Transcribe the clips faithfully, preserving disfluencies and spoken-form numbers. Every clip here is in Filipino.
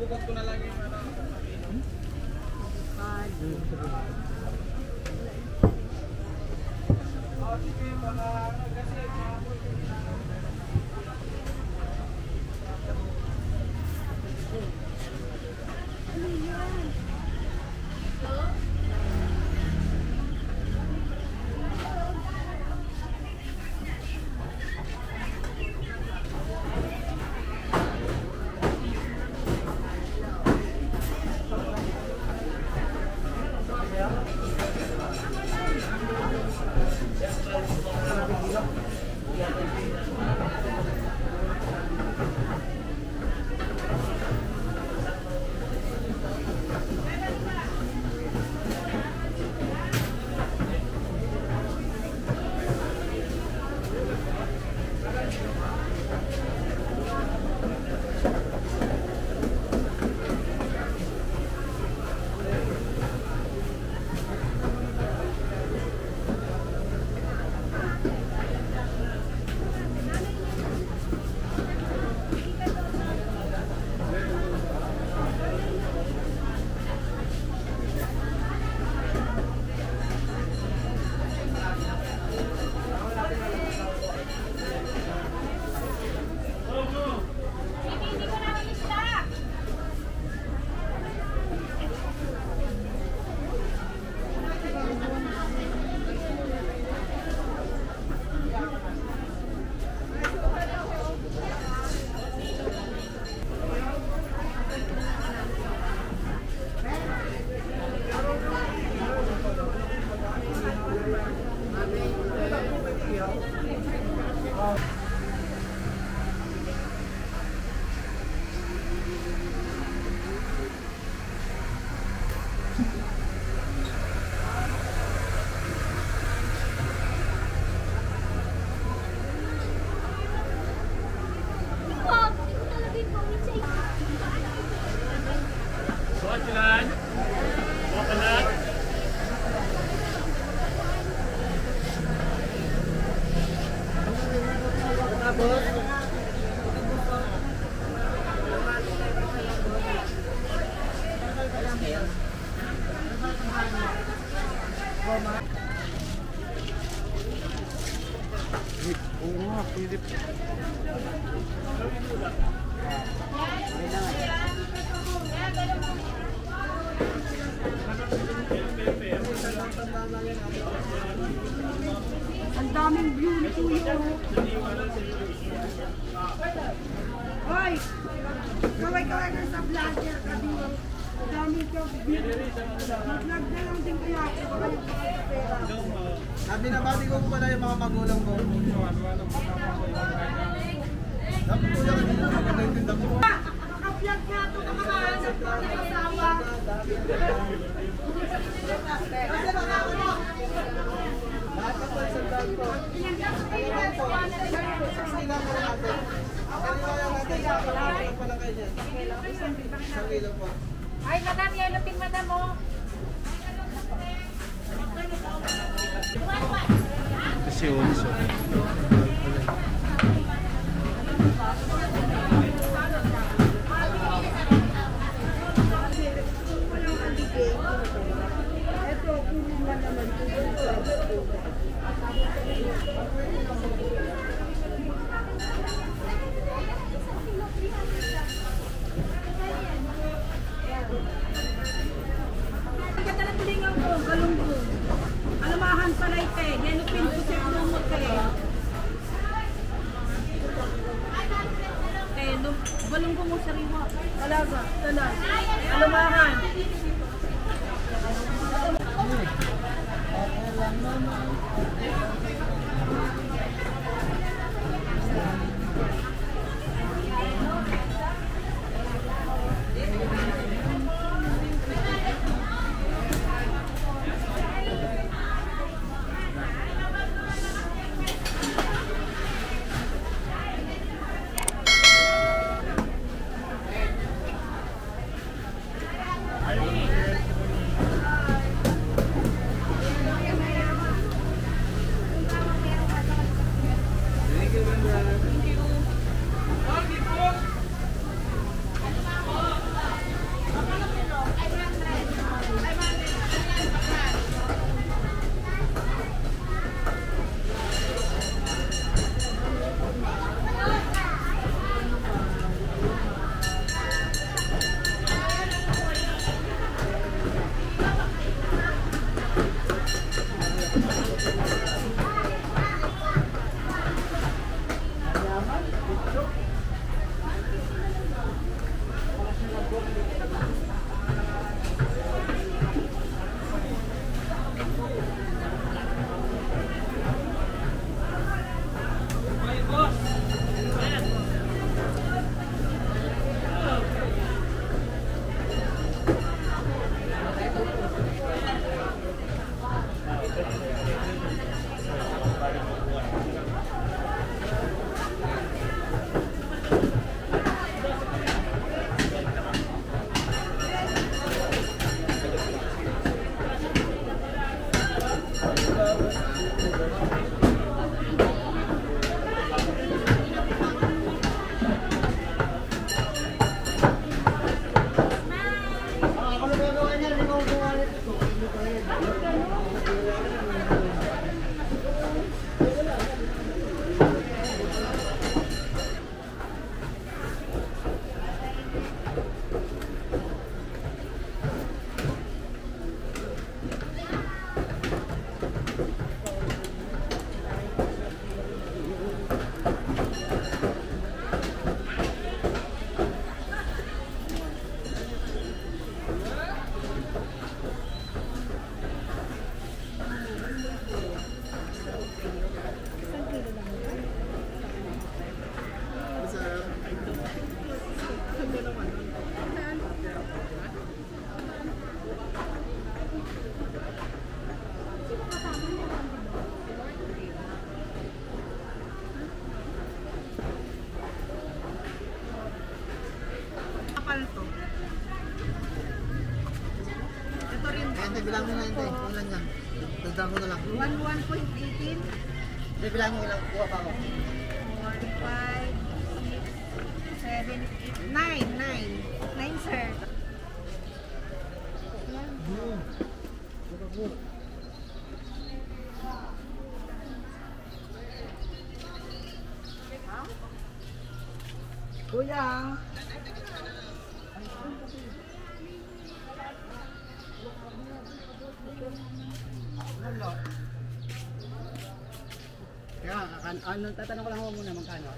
Bukas ko na lang yung ano. Oh, sige, mga kasi ang daming view nito ito. Hoy! Kaway-kaway ka sa vlogger ka dito. Ang daming ka view. Mag-vlog na lang din kaya ako. Sabi na ba, di ko pala yung mga magulang ko. Sabi ko lang, hindi na maganda ko. Maka-vlog nga ito, nakakahanap ko na kasama. Kasi baka ako na. Ay, madam, yelopin madam mo. Kasi unso. Thank you. Bibilang mo lang kuha pa mo. one, five, six, seven, eight, nine, nine. nine, sir. Ayan. Boom. Boom. Kuya. Lalo. Kaya, ano, tatanong ko lang ako muna magkano.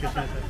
six hundred.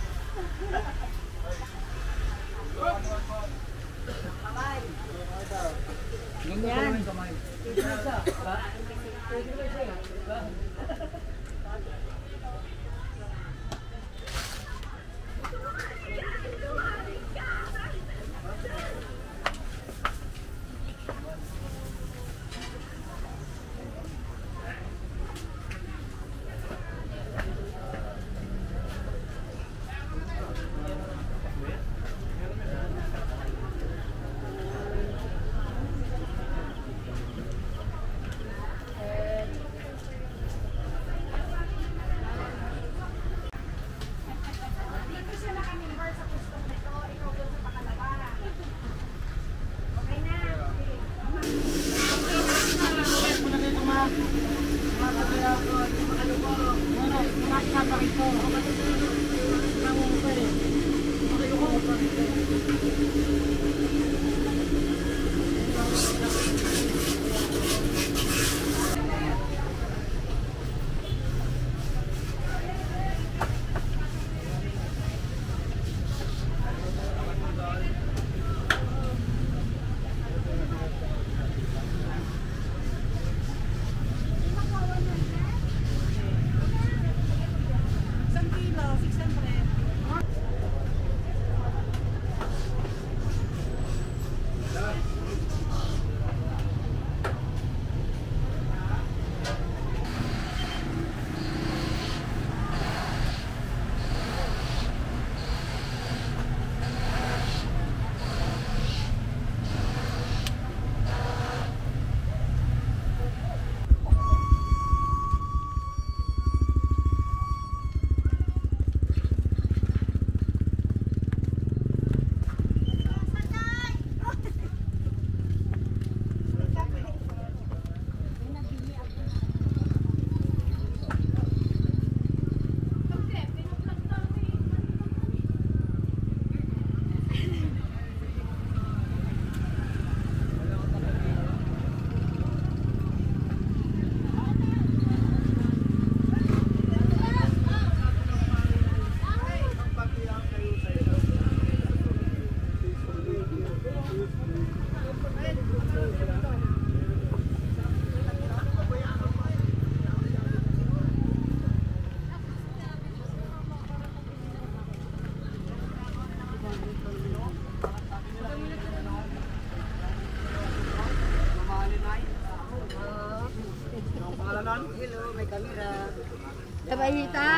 ma'am? Hello, may camera. Kabayita.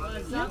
What's up?